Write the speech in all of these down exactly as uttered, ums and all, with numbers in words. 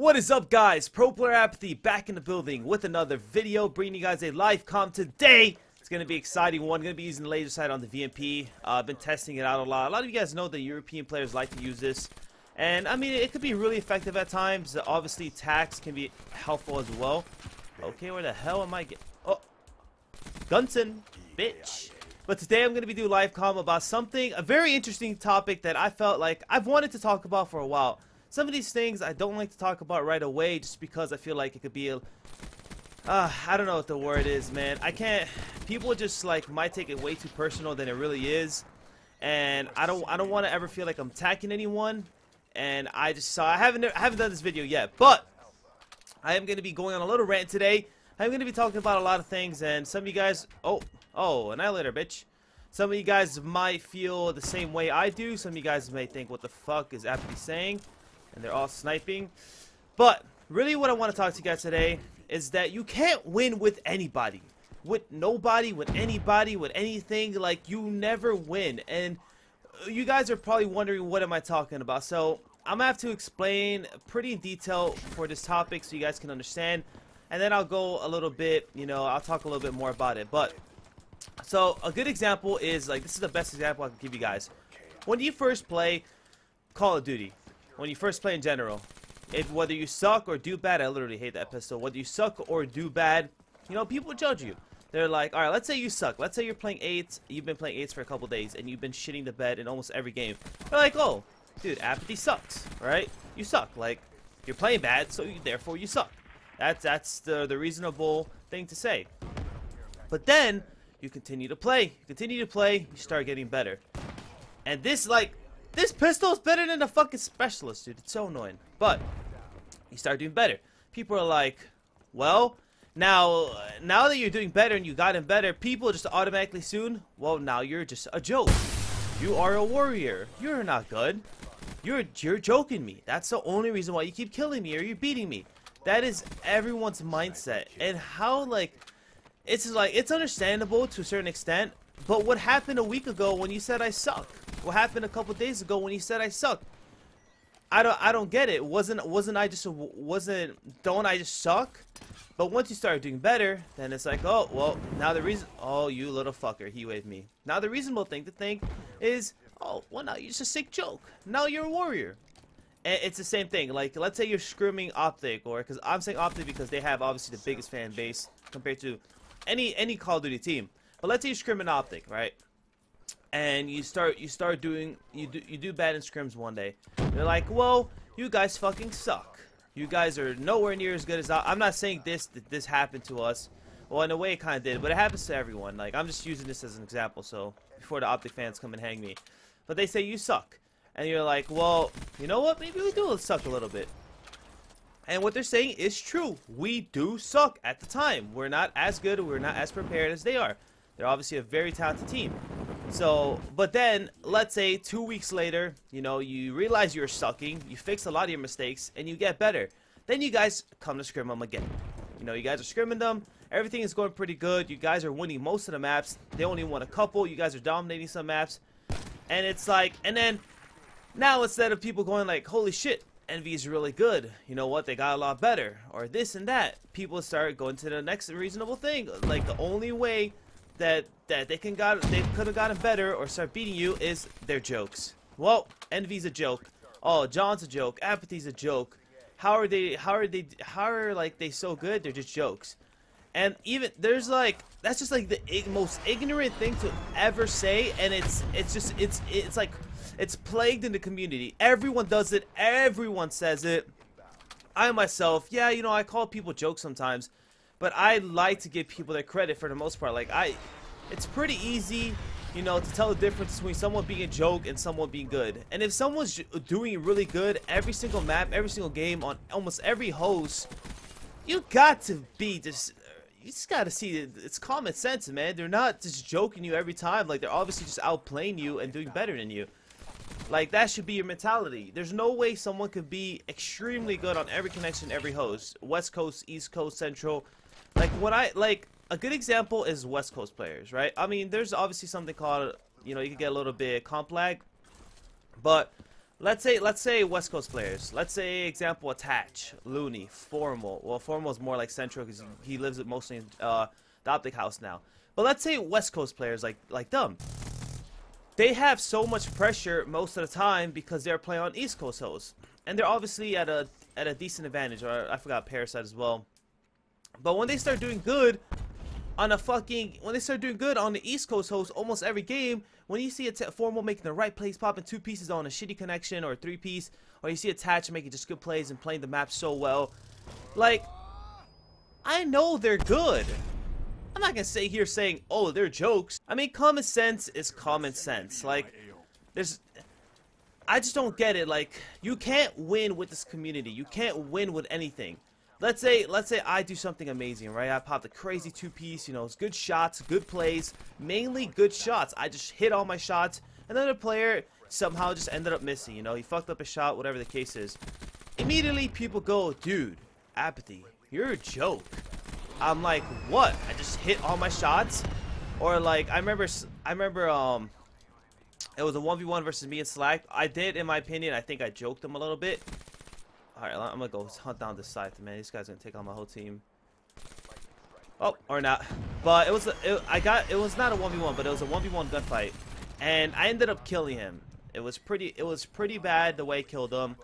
What is up, guys? Pro Player Apathy back in the building with another video, bringing you guys a live comp today. It's going to be an exciting one. I'm going to be using the laser sight on the V M P. Uh, I've been testing it out a lot. A lot of you guys know that European players like to use this. And, I mean, it could be really effective at times. Obviously, attacks can be helpful as well. Okay, where the hell am I getting? Oh, Gunson, bitch. But today I'm going to be doing live comp about something, a very interesting topic that I felt like I've wanted to talk about for a while. Some of these things I don't like to talk about right away just because I feel like it could be a... Uh, I don't know what the word is, man. I can't... People just, like, might take it way too personal than it really is. And I don't I don't want to ever feel like I'm attacking anyone. And I just saw... I haven't, I haven't done this video yet, but I am going to be going on a little rant today. I'm going to be talking about a lot of things, and some of you guys... Oh, oh, annihilator, bitch. Some of you guys might feel the same way I do. Some of you guys may think, what the fuck is Apathy saying? And they're all sniping. But really what I want to talk to you guys today is that you can't win with anybody, with nobody, with anybody, with anything. Like, you never win. And you guys are probably wondering, what am I talking about? So I'm gonna have to explain pretty in detail for this topic so you guys can understand, and then I'll go a little bit, you know, I'll talk a little bit more about it. But so a good example is, like, this is the best example I can give you guys. When you first play Call of Duty, when you first play in general, if whether you suck or do bad, I literally hate that pistol. Whether you suck or do bad, you know, people judge you. They're like, alright, let's say you suck. Let's say you're playing eights. You've been playing eights for a couple days, and you've been shitting the bed in almost every game. They're like, oh, dude, Apathy sucks, right? You suck. Like, you're playing bad, so you, therefore you suck. That's, that's the, the reasonable thing to say. But then, you continue to play. You continue to play, you start getting better. And this, like... This pistol is better than the fucking specialist, dude. It's so annoying. But you start doing better. People are like, well, now now that you're doing better and you gotten better, people just automatically soon, well, now you're just a joke. You are a warrior. You're not good. You're, you're joking me. That's the only reason why you keep killing me or you're beating me. That is everyone's mindset. And how, like, it's like, it's understandable to a certain extent. But what happened a week ago when you said I suck? What happened a couple days ago when you said I suck? I don't, I don't get it. Wasn't, wasn't I just, wasn't, don't I just suck? But once you start doing better, then it's like, oh, well, now the reason, oh, you little fucker, he waved me. Now the reasonable thing to think is, oh, well, now you're just a sick joke. Now you're a warrior. And it's the same thing. Like, let's say you're screaming Optic, or, because I'm saying Optic because they have obviously the biggest fan base compared to any, any Call of Duty team. But let's say you're scrimming Optic, right? And you start, you start doing, you do, you do bad in scrims one day. They're like, "Well, you guys fucking suck. You guys are nowhere near as good as I." I'm not saying this that this happened to us. Well, in a way, it kind of did, but it happens to everyone. Like, I'm just using this as an example. So before the Optic fans come and hang me, but they say you suck, and you're like, "Well, you know what? Maybe we do suck a little bit." And what they're saying is true. We do suck at the time. We're not as good. We're not as prepared as they are. They're obviously a very talented team. So, but then, let's say two weeks later, you know, you realize you're sucking, you fix a lot of your mistakes, and you get better. Then you guys come to scrim them again. You know, you guys are scrimming them, everything is going pretty good, you guys are winning most of the maps, they only won a couple, you guys are dominating some maps, and it's like, and then, now instead of people going like, holy shit, Envy is really good, you know what, they got a lot better, or this and that, people start going to the next reasonable thing, like the only way that that they can got they could have gotten better or start beating you is their jokes. Well, Envy's a joke. Oh, John's a joke. Apathy's a joke. How are they? How are they? How are like they so good? They're just jokes. And even there's like that's just like the ig most ignorant thing to ever say. And it's it's just it's it's like it's plagued in the community. Everyone does it. Everyone says it. I myself, yeah, you know, I call people jokes sometimes. But I like to give people their credit for the most part. Like, I, it's pretty easy, you know, to tell the difference between someone being a joke and someone being good. And if someone's doing really good every single map, every single game, on almost every host, you got to be just, you just got to see, it. It's common sense, man. They're not just joking you every time. Like, they're obviously just outplaying you and doing better than you. Like, that should be your mentality. There's no way someone could be extremely good on every connection, every host. West Coast, East Coast, Central. Like, what I, like, a good example is West Coast players, right? I mean, there's obviously something called, you know, you can get a little bit comp lag. But Let's say, let's say West Coast players. Let's say, example, Attach, Looney, Formal. Well, Formal's more like central because he lives mostly in uh, the Optic house now. But let's say West Coast players like like them. They have so much pressure most of the time because they're playing on East Coast hosts, and they're obviously at a at a decent advantage. Or I forgot Parasite as well. But when they start doing good on a fucking when they start doing good on the East Coast host almost every game, when you see a Formal making the right plays, popping two pieces on a shitty connection or a three piece, or you see Attach making just good plays and playing the map so well, like, I know they're good. I'm not gonna say here saying, oh, they're jokes. I mean, common sense is common sense. Like, there's, I just don't get it. Like, you can't win with this community. You can't win with anything. Let's say, let's say I do something amazing, right? I popped a crazy two-piece, you know, it's good shots, good plays, mainly good shots. I just hit all my shots, and then the player somehow just ended up missing, you know? He fucked up a shot, whatever the case is. Immediately, people go, dude, Apathy, you're a joke. I'm like, what? I just hit all my shots? Or like, I remember, I remember, um, it was a one v one versus me in Slack. I did, in my opinion, I think I joked him a little bit. Alright, I'm gonna go hunt down this side, man. These guys are gonna take on my whole team. Oh, or not. But it was a, it, I got it was not a one v one, but it was a one v one gunfight, and I ended up killing him. It was pretty it was pretty bad the way I killed him.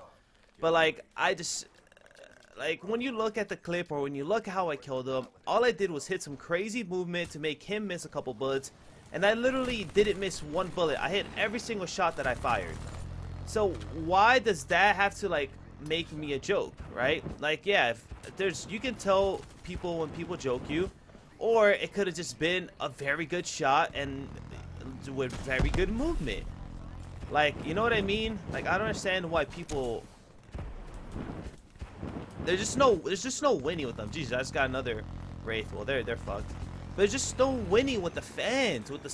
But like I just like when you look at the clip or when you look at how I killed him, all I did was hit some crazy movement to make him miss a couple bullets, and I literally didn't miss one bullet. I hit every single shot that I fired. So why does that have to like make me a joke, right? Like, yeah, if there's, you can tell people when people joke you, or it could have just been a very good shot and with very good movement. Like, you know what I mean? Like, I don't understand why people. There's just no, there's just no winning with them. Jesus, I just got another Wraith. Well, they're they're fucked. But there's just no winning with the fans, with the.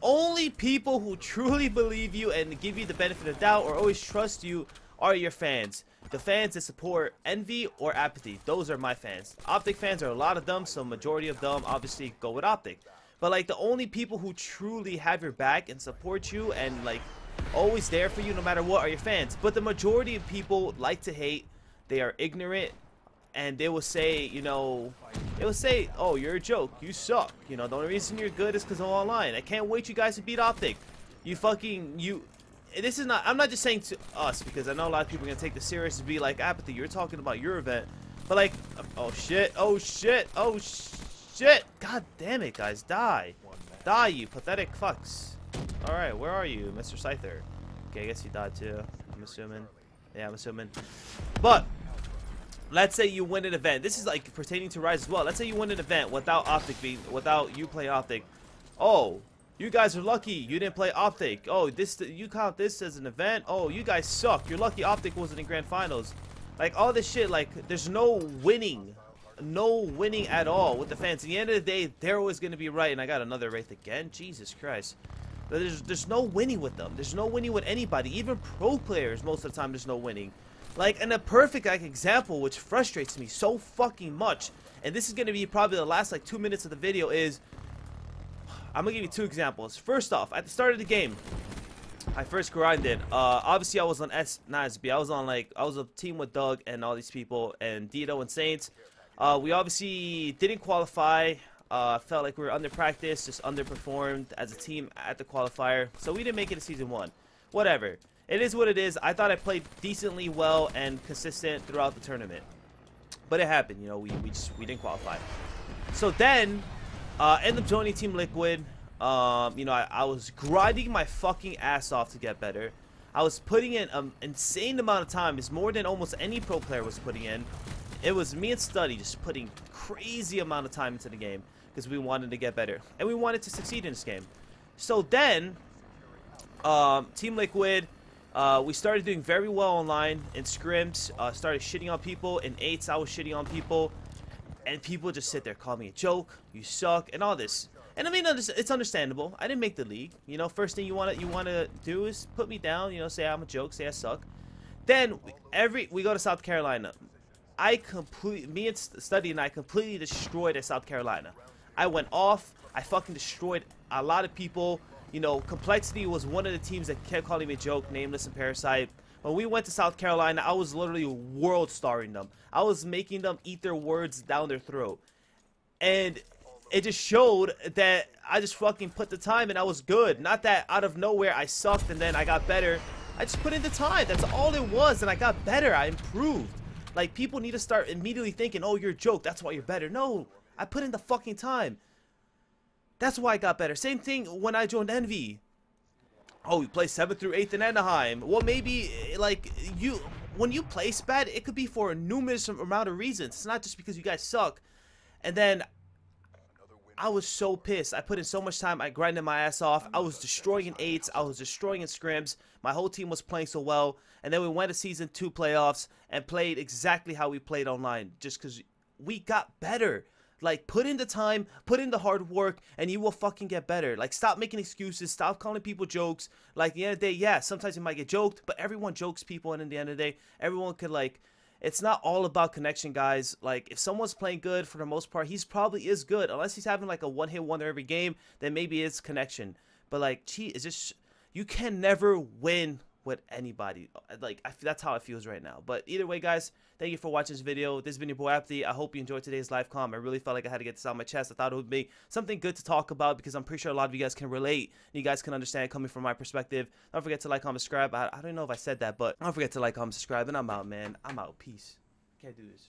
Only people who truly believe you and give you the benefit of doubt or always trust you are your fans. The fans that support Envy or Apathy, those are my fans. Optic fans are a lot of them, so majority of them obviously go with Optic. But like the only people who truly have your back and support you and like always there for you no matter what are your fans. But the majority of people like to hate, they are ignorant, and they will say, you know, they will say, oh, you're a joke, you suck, you know, the only reason you're good is because I'm online. I can't wait you guys to beat Optic. You fucking, you... This is not, I'm not just saying to us, because I know a lot of people are going to take this serious and be like, Apathy, you're talking about your event. But like, oh shit, oh shit, oh shit. God damn it, guys, die. Die, you pathetic fucks. Alright, where are you, Mister Scyther? Okay, I guess you died too, I'm assuming. Yeah, I'm assuming. But, let's say you win an event. This is like pertaining to Rise as well. Let's say you win an event without Optic being, without you playing Optic. Oh. You guys are lucky you didn't play Optic. Oh, this you count this as an event? Oh, you guys suck. You're lucky Optic wasn't in grand finals. Like all this shit, like there's no winning. No winning at all with the fans. At the end of the day, they're always gonna be right. And I got another Wraith again. Jesus Christ. There's there's no winning with them. There's no winning with anybody. Even pro players, most of the time there's no winning. Like, and a perfect like example, which frustrates me so fucking much, and this is gonna be probably the last like two minutes of the video, is I'm gonna give you two examples. First off, at the start of the game, I first grinded. Uh, obviously, I was on S, not S B. I was on like I was a team with Doug and all these people and Dito and Saints. Uh, we obviously didn't qualify. Uh, felt like we were under practice, just underperformed as a team at the qualifier. So we didn't make it to season one. Whatever. It is what it is. I thought I played decently well and consistent throughout the tournament, but it happened. You know, we we just we didn't qualify. So then. Uh, end up joining Team Liquid. Um, you know, I, I was grinding my fucking ass off to get better. I was putting in an um, insane amount of time. It's more than almost any pro player was putting in. It was me and Studi just putting crazy amount of time into the game because we wanted to get better and we wanted to succeed in this game. So then, um, Team Liquid, uh, we started doing very well online in scrims. Uh, started shitting on people in eights. I was shitting on people. And people just sit there, call me a joke, you suck, and all this. And I mean, it's understandable. I didn't make the league. You know, first thing you want to you want to do is put me down. You know, say I'm a joke, say I suck. Then every we go to South Carolina. I complete me and Studi and I completely destroyed at South Carolina. I went off. I fucking destroyed a lot of people. You know, Complexity was one of the teams that kept calling me a joke, Nameless and Parasite. When we went to South Carolina, I was literally world-starring them. I was making them eat their words down their throat. And it just showed that I just fucking put the time and I was good. Not that out of nowhere I sucked and then I got better. I just put in the time. That's all it was. And I got better. I improved. Like, people need to start immediately thinking, oh, you're a joke, that's why you're better. No, I put in the fucking time. That's why I got better. Same thing when I joined Envy. Oh, we play seventh through eighth in Anaheim. Well, maybe, like, you, when you play S P A D, it could be for a numerous amount of reasons. It's not just because you guys suck. And then I was so pissed. I put in so much time. I grinded my ass off. I was destroying in eights. I was destroying in scrims. My whole team was playing so well. And then we went to season two playoffs and played exactly how we played online. Just because we got better. Like, put in the time, put in the hard work, and you will fucking get better. Like, stop making excuses. Stop calling people jokes. Like, at the end of the day, yeah, sometimes you might get joked, but everyone jokes people. And at the end of the day, everyone could, like... It's not all about connection, guys. Like, if someone's playing good, for the most part, he's probably is good. Unless he's having, like, a one-hit wonder every game, then maybe it's connection. But, like, gee, it's just... You can never win with anybody. Like, I, that's how it feels right now. But either way, guys, thank you for watching this video. This has been your boy, Apathy. I hope you enjoyed today's live comm. I really felt like I had to get this out of my chest. I thought it would be something good to talk about because I'm pretty sure a lot of you guys can relate. And you guys can understand coming from my perspective. Don't forget to like, comment, subscribe. I, I don't know if I said that, but don't forget to like, comment, subscribe. And I'm out, man. I'm out. Peace. I can't do this.